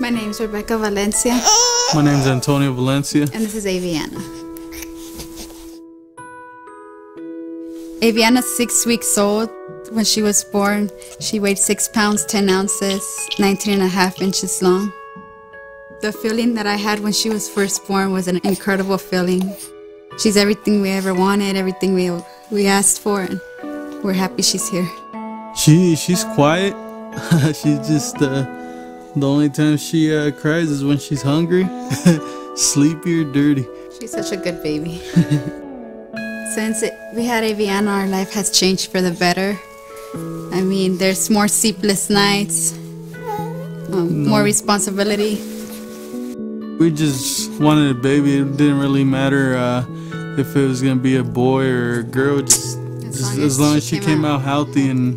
My name's Rebecca Valencia. My name's Antonio Valencia. And this is Aviana. Aviana's 6 weeks old. When she was born, she weighed 6 pounds, 10 ounces, 19 and a half inches long. The feeling that I had when she was first born was an incredible feeling. She's everything we ever wanted, everything we asked for, and we're happy she's here. She's quiet. She's just, the only time she cries is when she's hungry, sleepy or dirty. She's such a good baby. Since we had Aviana, our life has changed for the better. I mean, there's more sleepless nights, more responsibility. We just wanted a baby. It didn't really matter if it was going to be a boy or a girl, as long as she came out healthy and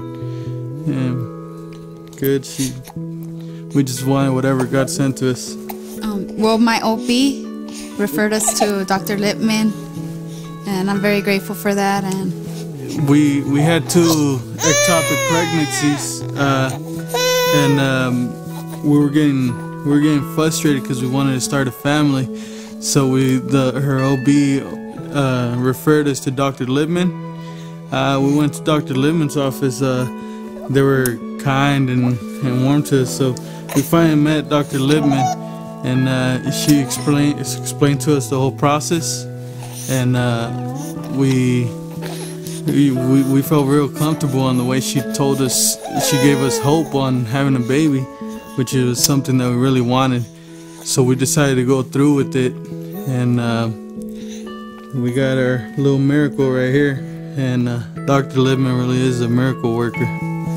good. We just wanted whatever God sent to us. Well, my OB referred us to Dr. Littman, and I'm very grateful for that. And we had 2 ectopic pregnancies, and we were getting frustrated because we wanted to start a family. So her OB referred us to Dr. Littman. We went to Dr. Littman's office. They were kind and warm to us, so we finally met Dr. Littman, and she explained to us the whole process, and we felt real comfortable on the way she told us. She gave us hope on having a baby, which was something that we really wanted. So we decided to go through with it, and we got our little miracle right here. And Dr. Littman really is a miracle worker.